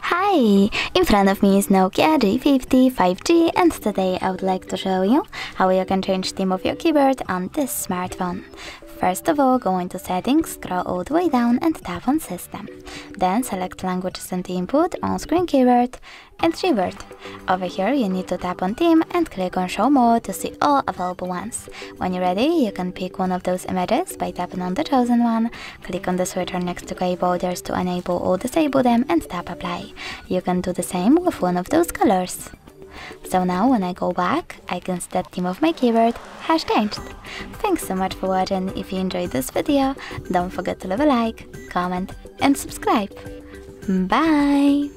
Hi! In front of me is Nokia G50 5G and today I would like to show you how you can change the theme of your keyboard on this smartphone. First of all, go into Settings, scroll all the way down and tap on System. Then select Languages and Input, On-Screen Keyboard and Keyboard. Over here you need to tap on Theme and click on Show More to see all available ones. When you're ready, you can pick one of those images by tapping on the chosen one, click on the switcher next to gray borders to enable or disable them and tap Apply. You can do the same with one of those colors. So now when I go back, I can see that theme of my keyboard has changed. Thanks so much for watching. If you enjoyed this video, don't forget to leave a like, comment and subscribe. Bye!